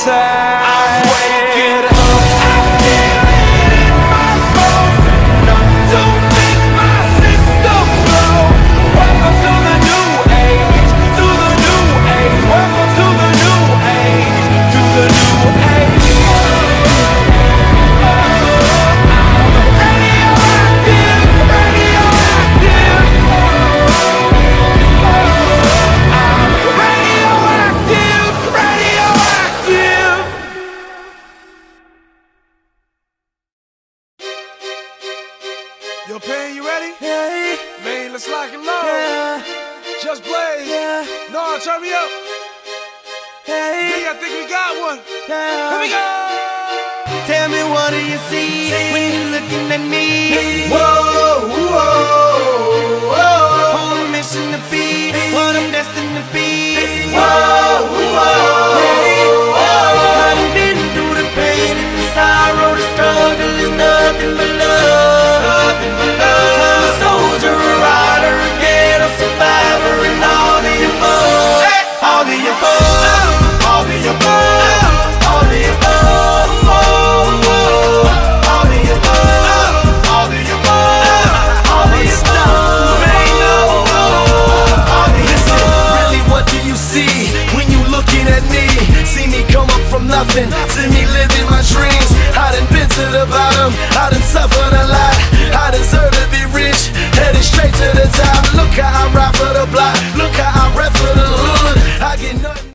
inside. I'm waking up, I can't get in my bones, and I don't think my system blows. Welcome to the new age, to the new age. Welcome to the new age, to the new age. Yo, Pain, you ready? Yeah. Man, let's lock and load. Yeah. Just Blaze. Yeah. No, turn me up. Hey. Yeah, I think we got one. Yeah. Here we go. Tell me, what do you see when you're looking at me? Hey. Whoa, whoa, whoa. On a mission to be what I'm destined to be. Hey. Whoa, whoa. Hey. Whoa. I've been through the pain and the sorrow, the struggle is nothing but love. Nothing to me living my dreams. I done been to the bottom, I done suffered.